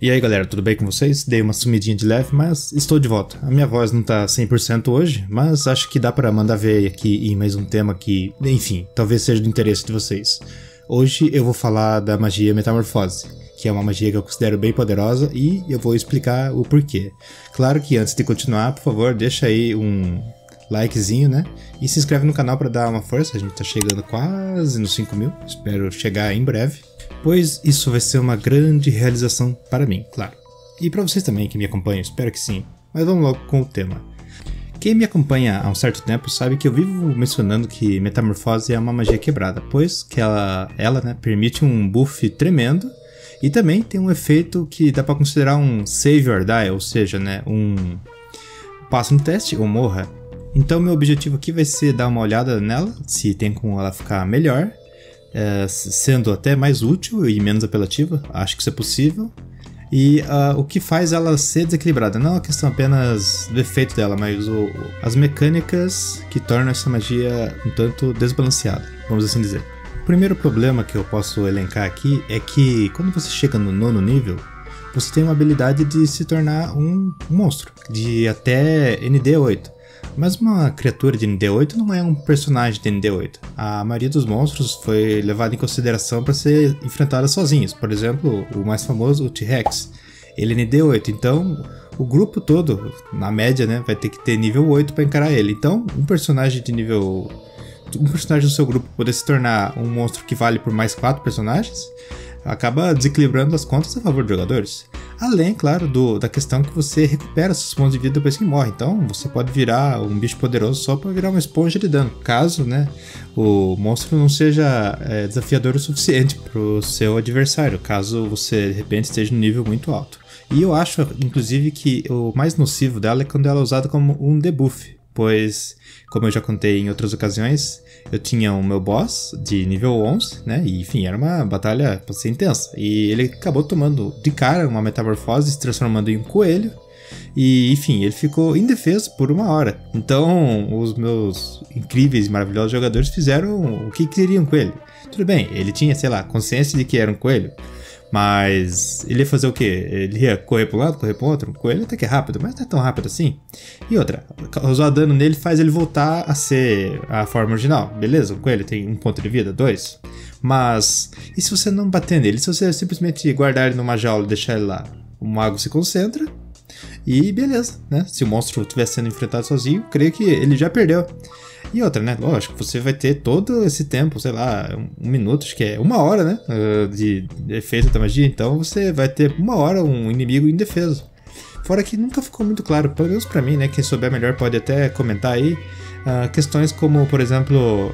E aí galera, tudo bem com vocês? Dei uma sumidinha de leve, mas estou de volta. A minha voz não tá 100% hoje, mas acho que dá pra mandar ver aqui em mais um tema que, enfim, talvez seja do interesse de vocês. Hoje eu vou falar da magia metamorfose, que é uma magia que eu considero bem poderosa e eu vou explicar o porquê. Claro que antes de continuar, por favor, deixa aí um likezinho, né? E se inscreve no canal pra dar uma força, a gente tá chegando quase nos 5.000, espero chegar em breve. Pois isso vai ser uma grande realização para mim, claro. E para vocês também que me acompanham, espero que sim. Mas vamos logo com o tema. Quem me acompanha há um certo tempo sabe que eu vivo mencionando que metamorfose é uma magia quebrada, pois que ela né, permite um buff tremendo e também tem um efeito que dá para considerar um save or die, ou seja, né, um passa no teste ou morra. Então meu objetivo aqui vai ser dar uma olhada nela, se tem como ela ficar melhor. Sendo até mais útil e menos apelativa, acho que isso é possível. E o que faz ela ser desequilibrada não é uma questão apenas do efeito dela, mas as mecânicas que tornam essa magia um tanto desbalanceada, vamos assim dizer. O primeiro problema que eu posso elencar aqui é que quando você chega no 9º nível, você tem uma habilidade de se tornar um monstro, de até ND8. Mas uma criatura de ND8 não é um personagem de ND8. A maioria dos monstros foi levada em consideração para ser enfrentada sozinhos. Por exemplo, o mais famoso, o T-Rex. Ele é ND8, então o grupo todo, na média, né, vai ter que ter nível 8 para encarar ele. Então, um personagem do seu grupo poder se tornar um monstro que vale por mais 4 personagens acaba desequilibrando as contas a favor dos jogadores. Além, claro, da questão que você recupera seus pontos de vida depois que morre. Então, você pode virar um bicho poderoso só para virar uma esponja de dano, caso né, o monstro não seja desafiador o suficiente para o seu adversário, caso você, de repente, esteja num nível muito alto. E eu acho, inclusive, que o mais nocivo dela é quando ela é usada como um debuff, pois, como eu já contei em outras ocasiões, eu tinha o meu boss de nível 11, né, e enfim, era uma batalha para ser intensa, e ele acabou tomando de cara uma metamorfose, se transformando em um coelho, e enfim, ele ficou indefeso por uma hora. Então, os meus incríveis e maravilhosos jogadores fizeram o que queriam com ele. Tudo bem, ele tinha, sei lá, consciência de que era um coelho, mas ele ia fazer o que? Ele ia correr para um lado, correr para o outro? O coelho até que é rápido, mas não é tão rápido assim. E outra, causar dano nele faz ele voltar a ser a forma original. Beleza, o coelho tem um ponto de vida, 2. Mas e se você não bater nele? Se você simplesmente guardar ele numa jaula e deixar ele lá? O mago se concentra e beleza, né? Se o monstro estiver sendo enfrentado sozinho, creio que ele já perdeu. E outra, né? Lógico, você vai ter todo esse tempo, sei lá, um minuto, acho que é uma hora, né? De efeito da magia, então você vai ter uma hora um inimigo indefeso. Fora que nunca ficou muito claro, pelo menos pra mim, né? Quem souber melhor pode até comentar aí questões como, por exemplo,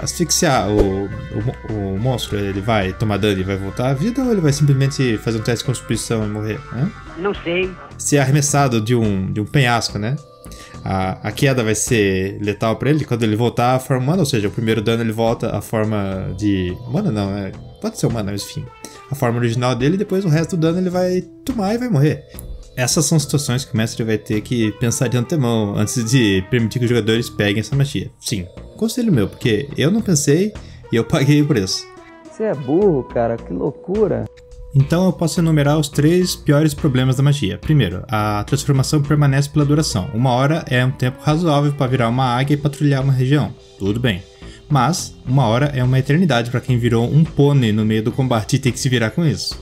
asfixiar o monstro, ele vai tomar dano e vai voltar à vida ou ele vai simplesmente fazer um teste de constituição e morrer, né? Não sei. Ser arremessado de um penhasco, né? A queda vai ser letal pra ele quando ele voltar à forma humana, ou seja, o primeiro dano ele volta à forma de... humana não, pode ser humana, mas enfim. A forma original dele e depois o resto do dano ele vai tomar e vai morrer. Essas são situações que o mestre vai ter que pensar de antemão antes de permitir que os jogadores peguem essa magia. Sim, conselho meu, porque eu não pensei e eu paguei o preço. Você é burro, cara, que loucura. Então eu posso enumerar os 3 piores problemas da magia. Primeiro, a transformação permanece pela duração. Uma hora é um tempo razoável para virar uma águia e patrulhar uma região. Tudo bem. Mas, uma hora é uma eternidade para quem virou um pônei no meio do combate e tem que se virar com isso.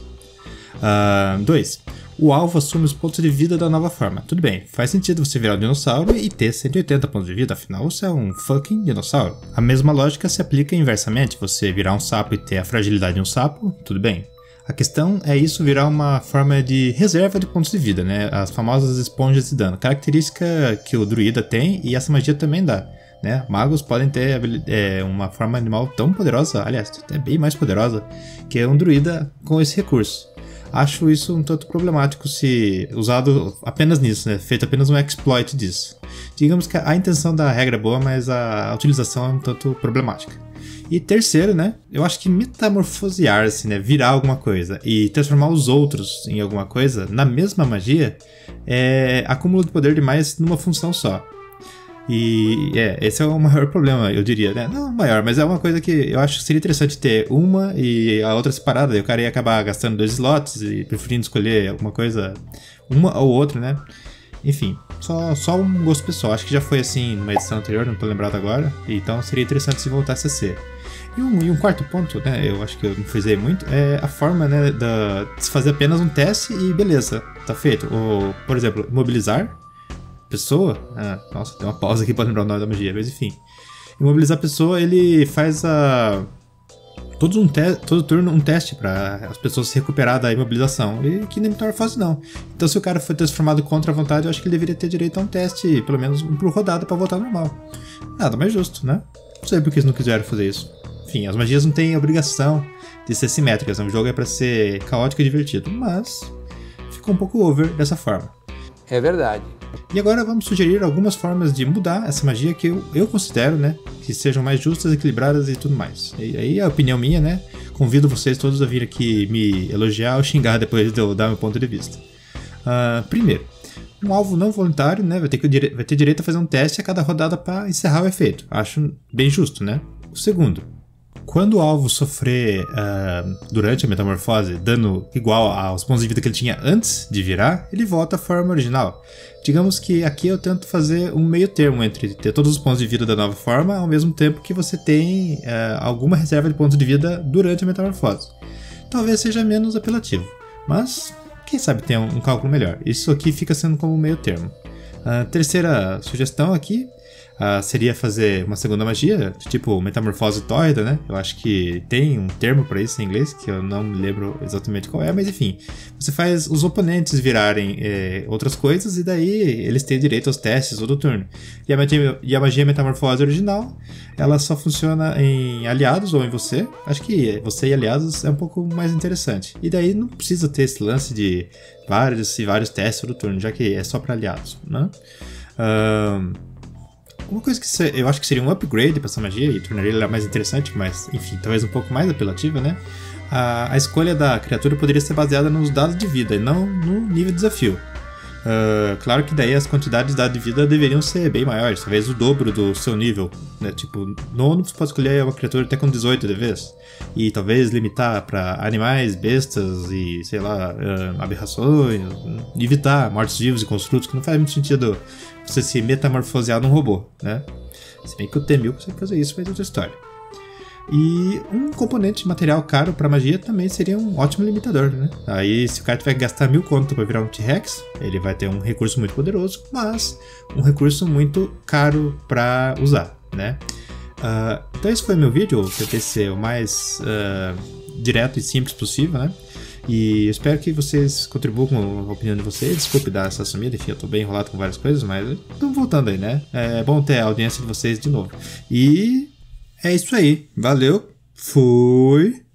2. O alvo assume os pontos de vida da nova forma. Tudo bem, faz sentido você virar um dinossauro e ter 180 pontos de vida, afinal você é um fucking dinossauro. A mesma lógica se aplica inversamente, você virar um sapo e ter a fragilidade de um sapo, tudo bem. A questão é isso virar uma forma de reserva de pontos de vida, né? As famosas esponjas de dano, característica que o druida tem e essa magia também dá, né? Magos podem ter uma forma animal tão poderosa, aliás, até bem mais poderosa, que é um druida com esse recurso. Acho isso um tanto problemático se usado apenas nisso, né? Feito apenas um exploit disso. Digamos que a intenção da regra é boa, mas a utilização é um tanto problemática. E terceiro, né? Eu acho que metamorfosear-se, né? Virar alguma coisa e transformar os outros em alguma coisa na mesma magia é acúmulo de poder demais numa função só. E esse é o maior problema, eu diria, né? Não maior, mas é uma coisa que eu acho que seria interessante ter uma e a outra separada. E o cara ia acabar gastando 2 slots e preferindo escolher alguma coisa, uma ou outra, né? Enfim, só um gosto pessoal. Acho que já foi assim numa edição anterior, não tô lembrado agora. Então seria interessante se voltasse a ser. E um quarto ponto, né? Eu acho que eu não frisei muito, é a forma, né, de se fazer apenas um teste e beleza, tá feito. Ou, por exemplo, imobilizar pessoa, nossa, tem uma pausa aqui pra lembrar o nome da magia, mas enfim. Imobilizar a pessoa, ele faz todo turno um teste pra as pessoas se recuperar da imobilização, e que nem tão fácil não. Então se o cara foi transformado contra a vontade, eu acho que ele deveria ter direito a um teste, pelo menos um por rodada, pra voltar normal. Nada mais justo, né? Não sei porque eles não quiseram fazer isso. Enfim, as magias não têm obrigação de ser simétricas, né? O jogo é pra ser caótico e divertido, mas ficou um pouco over dessa forma. É verdade. E agora vamos sugerir algumas formas de mudar essa magia que eu considero, né, que sejam mais justas, equilibradas e tudo mais. E aí a opinião minha, né, convido vocês todos a vir aqui me elogiar ou xingar depois de eu dar meu ponto de vista. Primeiro, um alvo não voluntário, né, vai ter direito a fazer um teste a cada rodada para encerrar o efeito. Acho bem justo, né? O segundo, quando o alvo sofrer durante a metamorfose dano igual aos pontos de vida que ele tinha antes de virar, ele volta à forma original. Digamos que aqui eu tento fazer um meio termo entre ter todos os pontos de vida da nova forma ao mesmo tempo que você tem alguma reserva de pontos de vida durante a metamorfose. Talvez seja menos apelativo, mas quem sabe tem um cálculo melhor. Isso aqui fica sendo como um meio termo. Terceira sugestão aqui seria fazer uma segunda magia, tipo metamorfose tórrida, né? Eu acho que tem um termo para isso em inglês, que eu não me lembro exatamente qual é, mas enfim. Você faz os oponentes virarem outras coisas e daí eles têm direito aos testes todo turno. E a magia metamorfose original, ela só funciona em aliados ou em você. Acho que você e aliados é um pouco mais interessante. E daí não precisa ter esse lance de vários testes todo turno, já que é só para aliados, né? Uma coisa que eu acho que seria um upgrade para essa magia e tornaria ela mais interessante, mas enfim, talvez um pouco mais apelativa, né? A escolha da criatura poderia ser baseada nos dados de vida e não no nível de desafio. Claro que daí as quantidades de dados de vida deveriam ser bem maiores, talvez o dobro do seu nível, né? Tipo, nono você pode escolher uma criatura até com 18 de vez. E talvez limitar para animais, bestas e, sei lá, aberrações, evitar mortos-vivos e construtos, que não faz muito sentido você se metamorfosear num robô, né? Se bem que o T-1000 consegue fazer isso, mas é outra história. E um componente material caro pra magia também seria um ótimo limitador, né? Aí se o cara tiver que gastar 1000 conto pra virar um T-Rex, ele vai ter um recurso muito poderoso, mas um recurso muito caro pra usar, né? Então esse foi meu vídeo, eu tentei ser o mais direto e simples possível, né? E eu espero que vocês contribuam com a opinião de vocês. Desculpe dar essa sumida, enfim, eu tô bem enrolado com várias coisas, mas estamos voltando aí, né? É bom ter a audiência de vocês de novo. E é isso aí. Valeu. Fui.